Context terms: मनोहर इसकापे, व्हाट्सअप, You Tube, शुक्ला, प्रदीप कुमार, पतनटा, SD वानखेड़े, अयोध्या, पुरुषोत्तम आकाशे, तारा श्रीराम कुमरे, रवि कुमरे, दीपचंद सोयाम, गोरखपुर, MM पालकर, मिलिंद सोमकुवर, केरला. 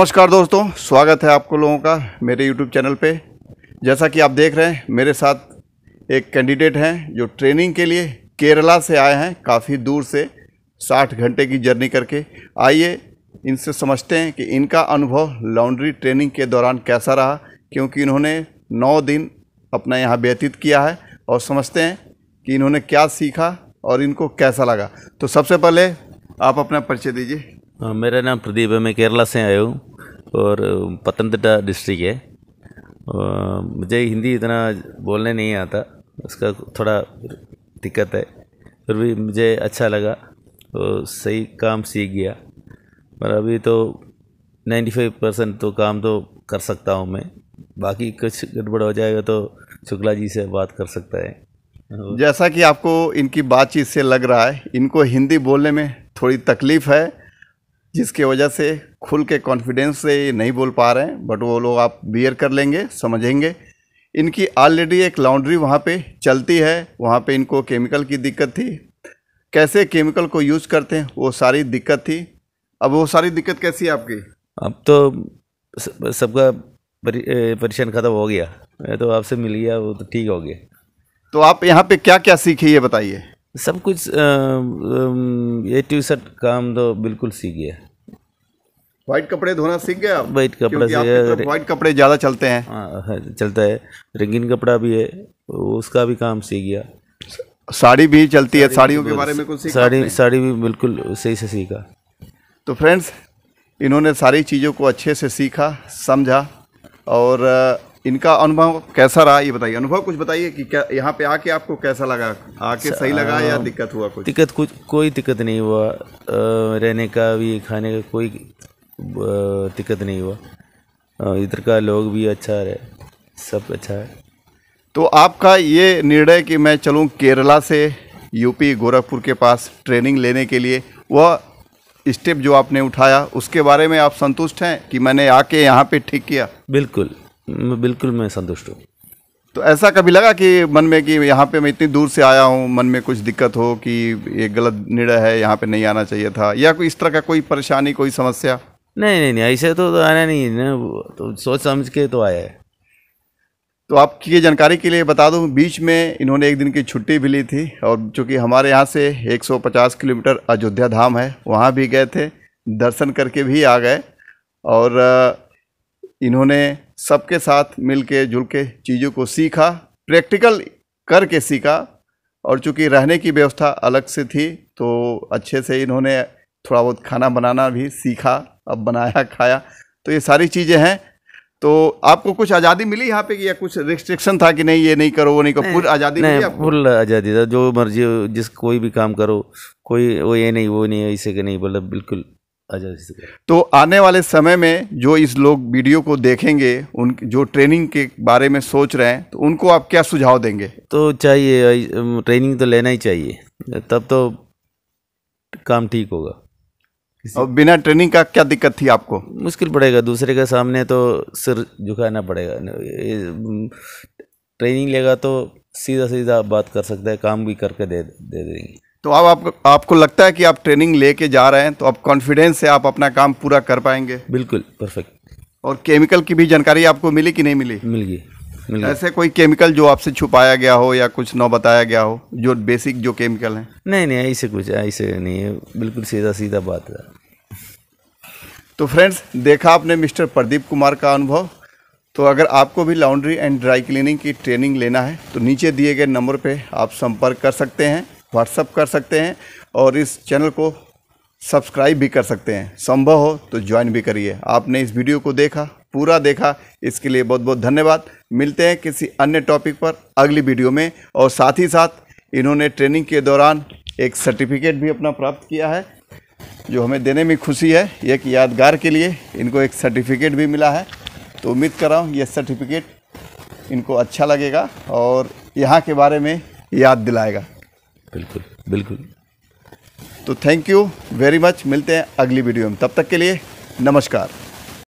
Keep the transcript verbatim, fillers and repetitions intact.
नमस्कार दोस्तों, स्वागत है आपको लोगों का मेरे यूट्यूब चैनल पे। जैसा कि आप देख रहे हैं, मेरे साथ एक कैंडिडेट हैं जो ट्रेनिंग के लिए केरला से आए हैं, काफ़ी दूर से साठ घंटे की जर्नी करके। आइए इनसे समझते हैं कि इनका अनुभव लॉन्ड्री ट्रेनिंग के दौरान कैसा रहा, क्योंकि इन्होंने नौ दिन अपना यहाँ व्यतीत किया है, और समझते हैं कि इन्होंने क्या सीखा और इनको कैसा लगा। तो सबसे पहले आप अपना परिचय दीजिए। मेरा नाम प्रदीप है, मैं केरला से आया हूँ और पतनटा डिस्ट्रिक्ट है। और मुझे हिंदी इतना बोलने नहीं आता, उसका थोड़ा दिक्कत है, फिर भी मुझे अच्छा लगा और सही काम सीख गया। पर अभी तो पचानवे परसेंट तो काम तो कर सकता हूँ मैं, बाकी कुछ गड़बड़ हो जाएगा तो शुक्ला जी से बात कर सकता है। जैसा कि आपको इनकी बातचीत से लग रहा है, इनको हिंदी बोलने में थोड़ी तकलीफ़ है, जिसके वजह से खुल के कॉन्फिडेंस से नहीं बोल पा रहे हैं, बट वो लोग आप बियर कर लेंगे, समझेंगे। इनकी ऑलरेडी एक लॉन्ड्री वहाँ पे चलती है, वहाँ पे इनको केमिकल की दिक्कत थी, कैसे केमिकल को यूज़ करते हैं वो सारी दिक्कत थी। अब वो सारी दिक्कत कैसी है आपकी? अब तो सबका परेशान ख़त्म हो गया, तो आपसे मिल गया, वो तो ठीक हो गया। तो आप यहाँ पर क्या क्या सीखे ये बताइए। सब कुछ ए टू सेट काम तो बिल्कुल सीख गया। वाइट कपड़े धोना सीख गया, वाइट कपड़ा सीख गया, वाइट कपड़े ज़्यादा चलते हैं। हाँ चलता है, रंगीन कपड़ा भी है, उसका भी काम सीख गया। साड़ी भी चलती है, साड़ियों के बारे में कुछ सीखा? साड़ी साड़ी भी बिल्कुल सही से सीखा। तो फ्रेंड्स, इन्होंने सारी चीज़ों को अच्छे से सीखा, समझा। और इनका अनुभव कैसा रहा ये बताइए। अनुभव कुछ बताइए कि क्या यहाँ पे आके आपको कैसा लगा? आके सही लगा या दिक्कत हुआ कुछ? दिक्कत कुछ कोई दिक्कत नहीं हुआ, आ, रहने का भी खाने का कोई दिक्कत नहीं हुआ। इधर का लोग भी अच्छा रहे, सब अच्छा है। तो आपका ये निर्णय कि मैं चलूँ केरला से यूपी गोरखपुर के पास ट्रेनिंग लेने के लिए, वह स्टेप जो आपने उठाया उसके बारे में आप संतुष्ट हैं कि मैंने आके यहाँ पर ठीक किया? बिल्कुल बिल्कुल, मैं संतुष्ट हूँ। तो ऐसा कभी लगा कि मन में कि यहाँ पे मैं इतनी दूर से आया हूँ, मन में कुछ दिक्कत हो कि ये गलत निर्णय है, यहाँ पे नहीं आना चाहिए था, या कोई इस तरह का कोई परेशानी कोई समस्या? नहीं नहीं नहीं, ऐसे तो आना नहीं है ना, तो सोच समझ के तो आया है। तो आपकी जानकारी के लिए बता दूँ, बीच में इन्होंने एक दिन की छुट्टी भी ली थी, और चूँकि हमारे यहाँ से एक सौ पचास किलोमीटर अयोध्या धाम है, वहाँ भी गए थे, दर्शन करके भी आ गए। और इन्होंने सबके साथ मिल के जुल के चीज़ों को सीखा, प्रैक्टिकल करके सीखा। और चूँकि रहने की व्यवस्था अलग से थी, तो अच्छे से इन्होंने थोड़ा बहुत खाना बनाना भी सीखा, अब बनाया खाया। तो ये सारी चीज़ें हैं। तो आपको कुछ आज़ादी मिली यहाँ पे कि या कुछ रिस्ट्रिक्शन था कि नहीं ये नहीं करो वो नहीं करो? फुल आज़ादी मिली आपको? फुल आज़ादी था, जो मर्जी जिस कोई भी काम करो, कोई वो ये नहीं वो नहीं ऐसे के नहीं, मतलब बिल्कुल। तो आने वाले समय में जो इस लोग वीडियो को देखेंगे, उन जो ट्रेनिंग के बारे में सोच रहे हैं, तो उनको आप क्या सुझाव देंगे? तो चाहिए ट्रेनिंग तो लेना ही चाहिए, तब तो काम ठीक होगा। और बिना ट्रेनिंग का क्या दिक्कत थी आपको? मुश्किल पड़ेगा, दूसरे के सामने तो सिर झुकाना पड़ेगा। ट्रेनिंग लेगा तो सीधा सीधा बात कर सकता है, काम भी करके दे दे देंगे। तो अब आप, आपको आपको लगता है कि आप ट्रेनिंग लेके जा रहे हैं, तो आप कॉन्फिडेंस से आप अपना काम पूरा कर पाएंगे? बिल्कुल परफेक्ट। और केमिकल की भी जानकारी आपको मिली कि नहीं मिली? मिल गई। ऐसे कोई केमिकल जो आपसे छुपाया गया हो या कुछ न बताया गया हो, जो बेसिक जो केमिकल हैं? नहीं नहीं, ऐसे कुछ ऐसे नहीं है, बिल्कुल सीधा सीधा बात है। तो फ्रेंड्स, देखा आपने मिस्टर प्रदीप कुमार का अनुभव। तो अगर आपको भी लॉन्ड्री एंड ड्राई क्लीनिंग की ट्रेनिंग लेना है, तो नीचे दिए गए नंबर पर आप संपर्क कर सकते हैं, व्हाट्सअप कर सकते हैं, और इस चैनल को सब्सक्राइब भी कर सकते हैं। संभव हो तो ज्वाइन भी करिए। आपने इस वीडियो को देखा, पूरा देखा, इसके लिए बहुत बहुत धन्यवाद। मिलते हैं किसी अन्य टॉपिक पर अगली वीडियो में। और साथ ही साथ इन्होंने ट्रेनिंग के दौरान एक सर्टिफिकेट भी अपना प्राप्त किया है, जो हमें देने में खुशी है। एक यादगार के लिए इनको एक सर्टिफिकेट भी मिला है। तो उम्मीद कर रहा हूँ ये सर्टिफिकेट इनको अच्छा लगेगा और यहाँ के बारे में याद दिलाएगा। बिल्कुल बिल्कुल। तो थैंक यू वेरी मच, मिलते हैं अगली वीडियो में, तब तक के लिए नमस्कार।